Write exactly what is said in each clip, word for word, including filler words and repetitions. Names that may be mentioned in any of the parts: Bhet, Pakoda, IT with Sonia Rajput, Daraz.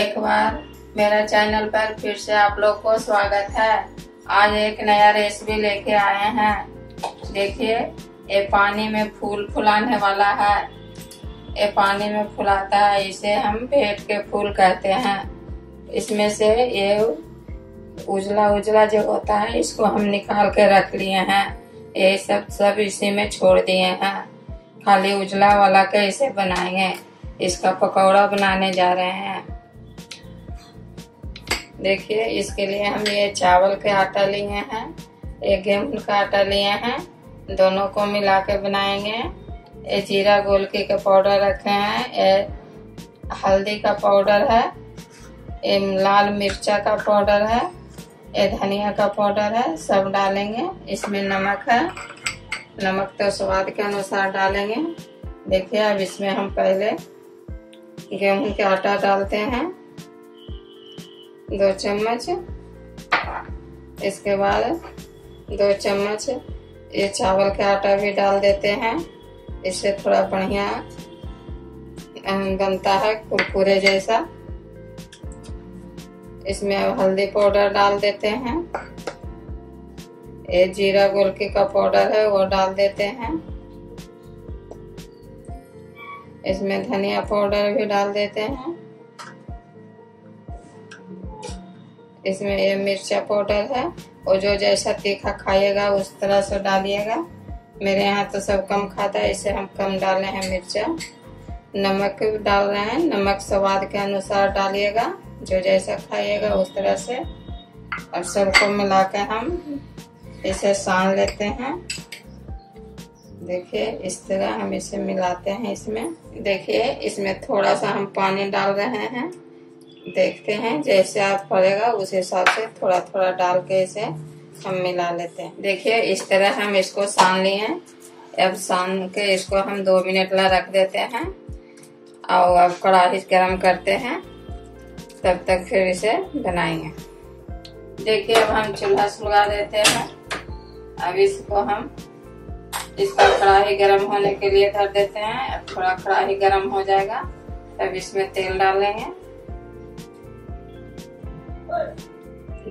एक बार मेरा चैनल पर फिर से आप लोग को स्वागत है। आज एक नया रेसिपी लेके आए हैं। देखिए, ये पानी में फूल फुलाने वाला है। ये पानी में फुलाता है, इसे हम भेट के फूल कहते हैं। इसमें से ये उजला उजला जो होता है इसको हम निकाल के रख लिए हैं। ये सब सब इसी में छोड़ दिए हैं, खाली उजला वाला के इसे बनाएंगे। इसका पकौड़ा बनाने जा रहे हैं। देखिए, इसके लिए हम ये चावल के आटा लिए हैं, ये गेहूं का आटा लिए हैं, दोनों को मिला के बनाएंगे। ये जीरा गोलकी का पाउडर रखे हैं, ये हल्दी का पाउडर है, ये लाल मिर्चा का पाउडर है, ये धनिया का पाउडर है, सब डालेंगे। इसमें नमक है, नमक तो स्वाद के अनुसार डालेंगे। देखिए, अब इसमें हम पहले गेहूं के आटा डालते हैं दो चम्मच, इसके बाद दो चम्मच ये चावल का आटा भी डाल देते हैं। इससे थोड़ा बढ़िया बनता है, कुरकुरे जैसा। इसमें अब हल्दी पाउडर डाल देते हैं, ये जीरा गोलकी का पाउडर है वो डाल देते हैं, इसमें धनिया पाउडर भी डाल देते हैं, इसमें ये मिर्चा पाउडर है। और जो जैसा तीखा खाइएगा उस तरह से डालिएगा। मेरे यहाँ तो सब कम खाता है, इसे हम कम डाले हैं मिर्चा। नमक डाल रहे हैं, नमक स्वाद के अनुसार डालिएगा, जो जैसा खाइएगा उस तरह से। और सबको मिला के हम इसे सान लेते हैं। देखिए, इस तरह हम इसे मिलाते हैं। इसमें देखिए, इसमें थोड़ा सा हम पानी डाल रहे हैं। देखते हैं जैसे आप पड़ेगा उस हिसाब से थोड़ा थोड़ा डाल के इसे हम मिला लेते हैं। देखिए, इस तरह हम इसको सान लिए। अब सान के इसको हम दो मिनट ला रख देते हैं। और अब कढ़ाई गर्म करते हैं, तब तक फिर इसे बनाएंगे। देखिए, अब हम चूल्हा सुलगा देते हैं। अब इसको हम इसका कढ़ाई गर्म होने के लिए धर देते हैं। अब थोड़ा कढ़ाई गर्म हो जाएगा तब इसमें तेल डालेंगे।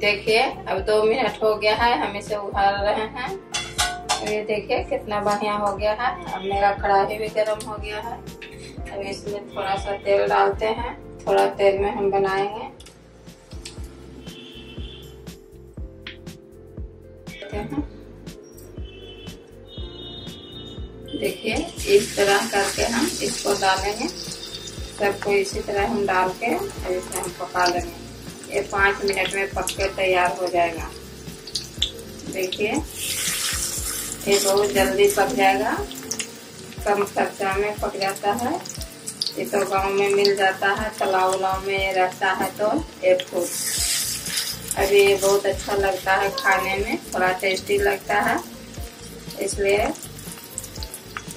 देखिए, अब दो मिनट हो गया है, हम इसे उबाल रहे हैं। ये देखिए कितना बढ़िया हो गया है। अब मेरा कढ़ाई भी गर्म हो गया है। अब इसमें थोड़ा सा तेल डालते हैं, थोड़ा तेल में हम बनाएंगे। देखिए, इस तरह करके हम इसको डालेंगे, सबको इसी तरह हम डाल के अब इसे हम पका लेंगे। ये पाँच मिनट में पक के तैयार हो जाएगा। देखिए, ये बहुत जल्दी पक जाएगा, कम खर्चा में पक जाता है। ये तो गाँव में मिल जाता है, तालाब उलाव में ये रहता है तो ये फूल। अभी ये बहुत अच्छा लगता है खाने में, थोड़ा टेस्टी लगता है, इसलिए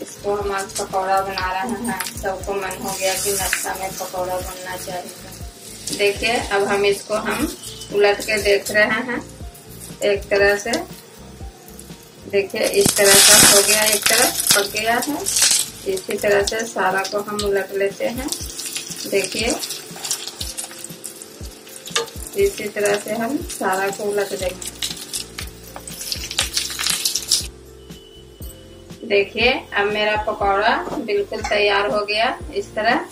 इसको हम आज पकौड़ा बना रहे हैं। सबको मन हो गया कि नाश्ता में पकौड़ा बनना चाहिए। देखिए, अब हम इसको हम उलट के देख रहे हैं एक तरह से। देखिए, इस तरह का हो गया, एक तरफ पक गया है। इसी तरह से सारा को हम उलट लेते हैं। देखिए, इसी तरह से हम सारा को उलट देंगे। देखिए, अब मेरा पकौड़ा बिल्कुल तैयार हो गया। इस तरह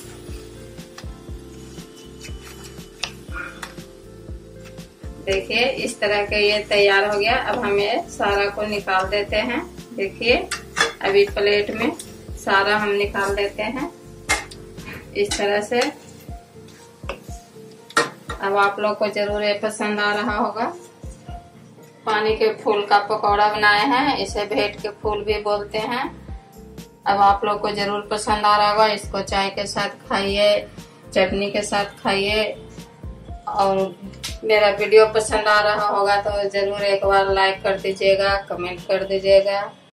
देखिए, इस तरह के ये तैयार हो गया। अब हम ये सारा को निकाल देते हैं। देखिए, अभी प्लेट में सारा हम निकाल देते हैं इस तरह से। अब आप लोग को जरूर ये पसंद आ रहा होगा। पानी के फूल का पकौड़ा बनाए हैं, इसे भेट के फूल भी बोलते हैं। अब आप लोग को जरूर पसंद आ रहा होगा। इसको चाय के साथ खाइए, चटनी के साथ खाइए। और मेरा वीडियो पसंद आ रहा होगा तो ज़रूर एक बार लाइक कर दीजिएगा, कमेंट कर दीजिएगा।